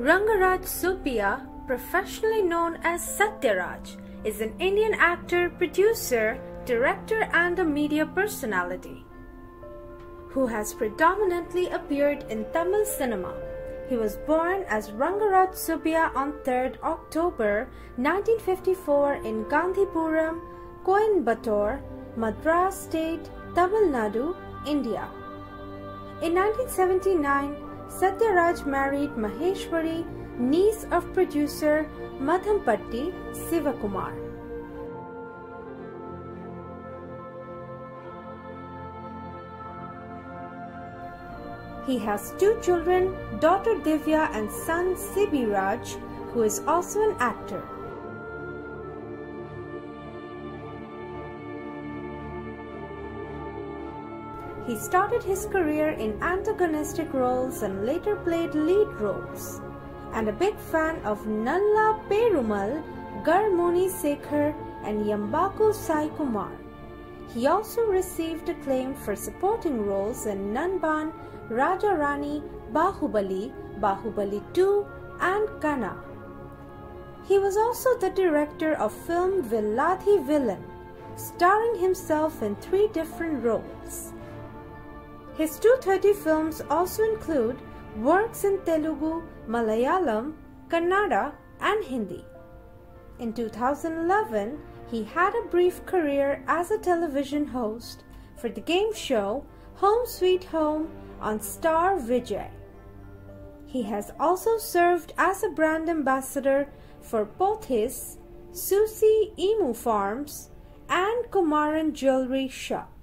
Rangaraj Subbiah, professionally known as Sathyaraj, is an Indian actor, producer, director and a media personality who has predominantly appeared in Tamil cinema. He was born as Rangaraj Subbiah on 3rd October 1954 in Gandhipuram, Coimbatore, Madras State, Tamil Nadu, India. In 1979, Sathyaraj married Maheshwari, niece of producer Madhampatti Sivakumar. He has two children, daughter Divya and son Sibi Raj, who is also an actor. He started his career in antagonistic roles and later played lead roles, and a big fan of Nalla Perumal, Garmoni Sekhar and Yambaku Sai Kumar. He also received acclaim for supporting roles in Nanban, Raja Rani, Bahubali, Bahubali 2 and Kana. He was also the director of film Villadhi Villain, starring himself in 3 different roles. His 230 films also include works in Telugu, Malayalam, Kannada and Hindi. In 2011, he had a brief career as a television host for the game show Home Sweet Home on Star Vijay. He has also served as a brand ambassador for both his Susi Emu Farms and Kumaran Jewelry Shop.